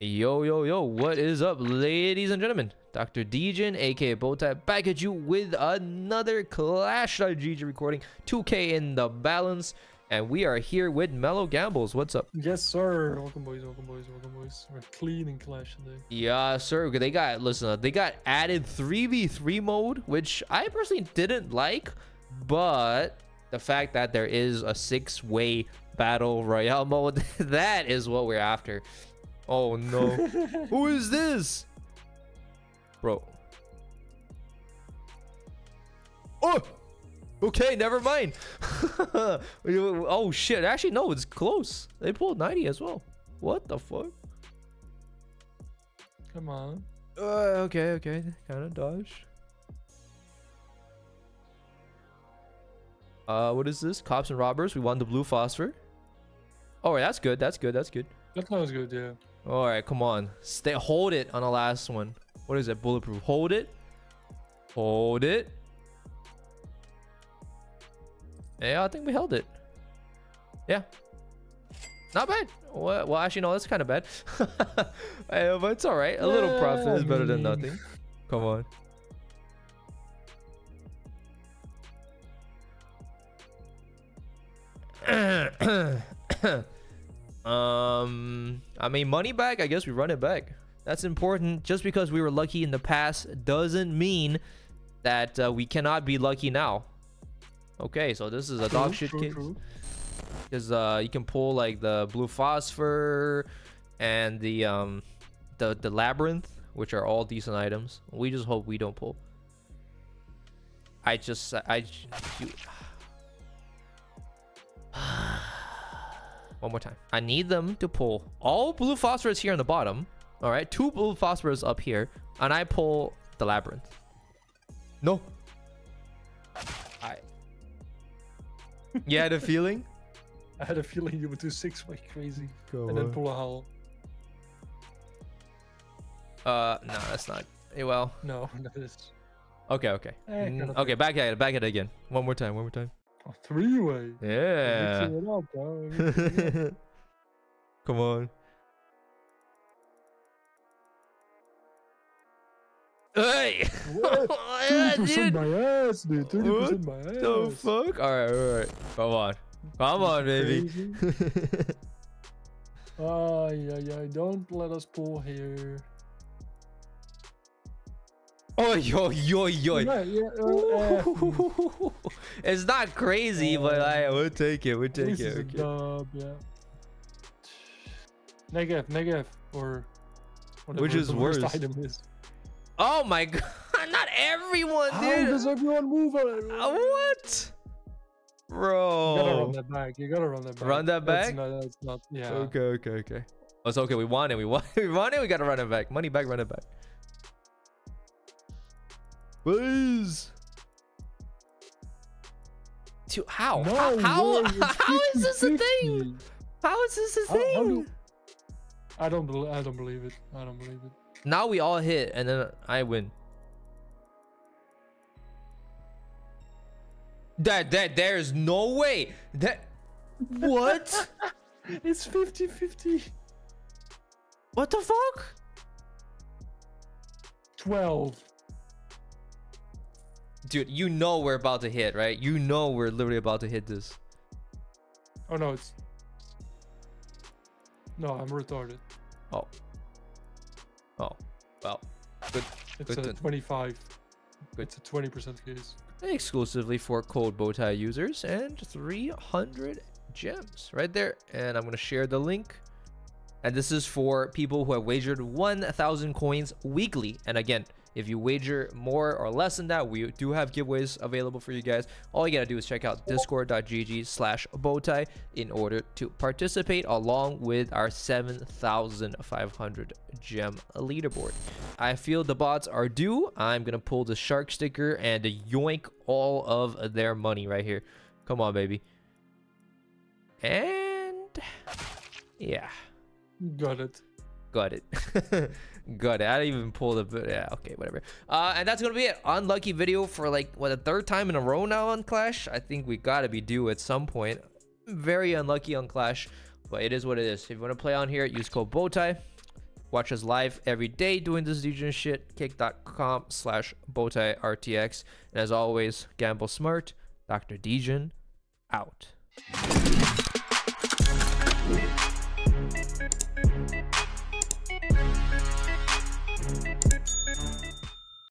Yo, yo, yo, what is up, ladies and gentlemen? Dr. Degen, aka Botai, back at you with another Clash.gg recording. 2K in the balance, and we are here with Mellow Gambles. What's up? Yes, sir. Welcome, boys. Welcome, boys. Welcome, boys. We're clean in Clash today. Yeah, sir. They got, listen, they got added 3v3 mode, which I personally didn't like, but the fact that there is a 6-way battle royale mode, that is what we're after. Oh no. Who is this? Bro. Oh! Okay, never mind. Oh shit. Actually, no, it's close. They pulled 90 as well. What the fuck? Come on. Okay, okay. Kind of dodge. What is this? Cops and robbers. We won the blue phosphor. Oh, that's good. That's good. That's good. That was good, yeah. All right, come on. Stay, hold it on the last one. What is it? Bulletproof. Hold it. Hold it. Yeah, I think we held it. Yeah. Not bad. Well, actually, no, that's kind of bad. But it's all right. A little profit is better than nothing. Come on. I mean, money back, I guess we run it back. That's important. Just because we were lucky in the past doesn't mean that we cannot be lucky now. Okay, so this is a dog shit case because you can pull like the blue phosphor and the labyrinth, which are all decent items. We just hope we don't pull. One more time. I need them to pull all blue phosphorus here on the bottom. All right, 2 blue phosphorus up here, and I pull the labyrinth. No. You had a feeling? I had a feeling you would do 6 like crazy. Go and on. Then pull a hull. No, that's not. Well. No, not this. Okay, okay. Okay, back at it again. One more time, one more time. Oh, 3-way. Yeah. Come on. Hey. What? 2% my ass, dude. 2% my ass. The fuck? All right, all right. Come on. Come on, baby. Oh, yeah, yeah. Don't let us pull here. Oh, yo, yo, yo. Yeah, yeah, it's not crazy, but I will take it. We'll take it. Okay. Dub, yeah. Negative, negative, or whatever. Which is the worst item is. Oh my god, not everyone, dude. How does everyone move on it? What? Bro. You gotta run that back. You gotta run that back. Run that back? That's not, yeah. Okay, okay, okay. Oh, it's okay. We won it. We won it. We won it. We gotta run it back. Money back, run it back. Please. How? No, how is this a thing? How is this a thing? I don't believe it. I don't believe it. Now we all hit, and then I win. That there's no way. That what? It's 50-50. What the fuck? 12. Dude, you know we're about to hit, right? You know we're literally about to hit this. Oh no, it's... No, I'm retarded. Oh. Oh. Well. Good. It's good a 25. Good. It's a 20% case. Exclusively for code Botai users and 300 gems right there. And I'm going to share the link. And this is for people who have wagered 1,000 coins weekly. And again, if you wager more or less than that, we do have giveaways available for you guys. All you gotta do is check out discord.gg/Botai in order to participate, along with our 7,500 gem leaderboard. I feel the bots are due. I'm gonna pull the shark sticker and yoink all of their money right here. Come on, baby. And yeah. Got it. Got it. Good. I didn't even pull the... Yeah, okay, whatever. And that's going to be it. Unlucky video for, like, what, the third time in a row now on Clash? I think we got to be due at some point. Very unlucky on Clash, but it is what it is. If you want to play on here, use code Botai. Watch us live every day doing this Degen shit. Kick.com/BotaiRTX. And as always, gamble smart. Dr. Degen out.